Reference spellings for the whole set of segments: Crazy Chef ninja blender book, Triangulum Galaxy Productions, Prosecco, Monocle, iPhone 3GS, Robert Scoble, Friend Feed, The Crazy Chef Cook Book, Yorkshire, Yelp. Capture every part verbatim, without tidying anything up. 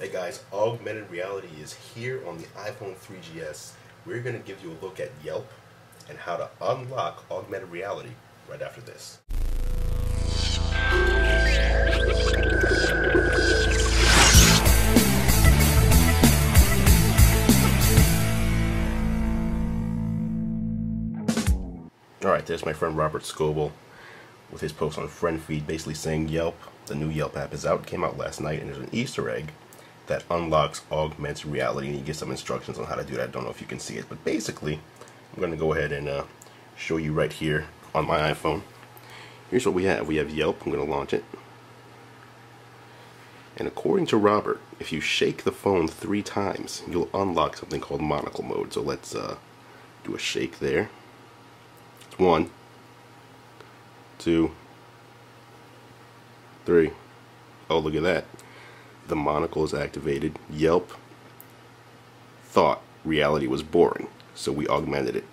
Hey guys, augmented reality is here on the iPhone three G S. We're going to give you a look at Yelp and how to unlock augmented reality right after this. Alright, there's my friend Robert Scoble with his post on Friend Feed basically saying Yelp, the new Yelp app is out, came out last night, and there's an Easter egg that unlocks augmented reality, and you get some instructions on how to do that. I don't know if you can see it, but basically I'm gonna go ahead and uh, show you right here on my iPhone. Here's what we have. We have Yelp. I'm gonna launch it, and according to Robert, if you shake the phone three times you'll unlock something called Monocle mode. So let's uh, do a shake there. One, two, three. Oh, look at that. The monocle is activated. Yelp thought reality was boring, so we augmented it.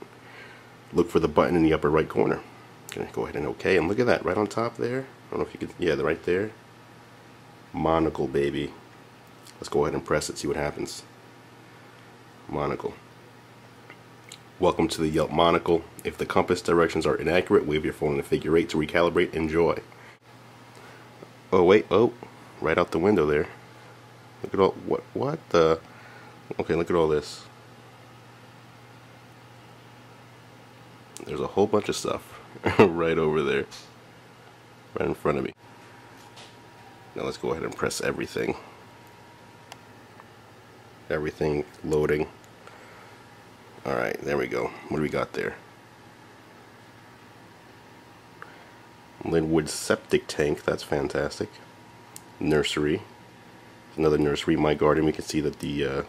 Look for the button in the upper right corner. Okay, go ahead and okay, and look at that right on top there. I don't know if you could, yeah, right there. Monocle, baby. Let's go ahead and press it, see what happens. Monocle. Welcome to the Yelp Monocle. If the compass directions are inaccurate, wave your phone in a figure eight to recalibrate. Enjoy. Oh, wait, oh, right out the window there. Look at all, what, what the, okay, look at all this. There's a whole bunch of stuff right over there, right in front of me. Now let's go ahead and press everything. Everything loading. Alright, there we go. What do we got there? Linwood septic tank, that's fantastic. Nursery. Another nursery, my garden. We can see that the uh,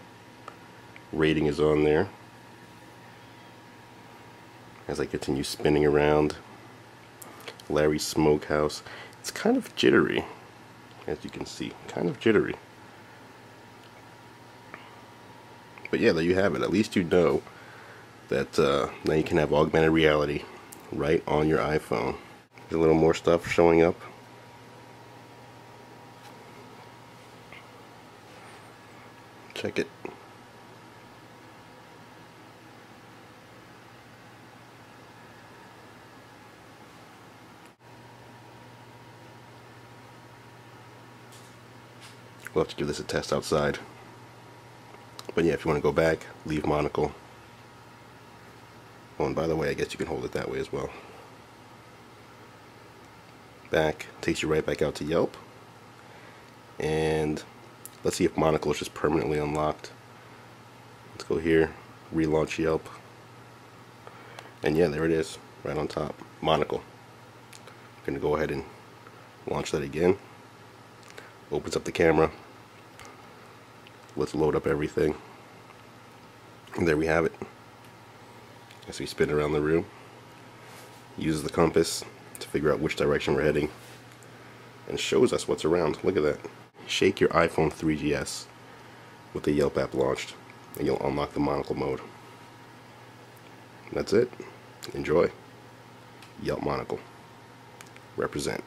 rating is on there. As I continue spinning around, Larry's Smokehouse. It's kind of jittery, as you can see. Kind of jittery. But yeah, there you have it. At least you know that uh, now you can have augmented reality right on your iPhone. There's a little more stuff showing up. Check it. We'll have to give this a test outside. But yeah, if you want to go back, leave Monocle. Oh, and by the way, I guess you can hold it that way as well. Back, takes you right back out to Yelp. And let's see if Monocle is just permanently unlocked. Let's go here, relaunch Yelp. And yeah, there it is, right on top, Monocle. I'm gonna go ahead and launch that again. Opens up the camera. Let's load up everything. And there we have it. As we spin around the room, uses the compass to figure out which direction we're heading, and shows us what's around. Look at that. Shake your iPhone three G S with the Yelp app launched, and you'll unlock the Monocle mode. That's it. Enjoy. Yelp Monocle. Represent.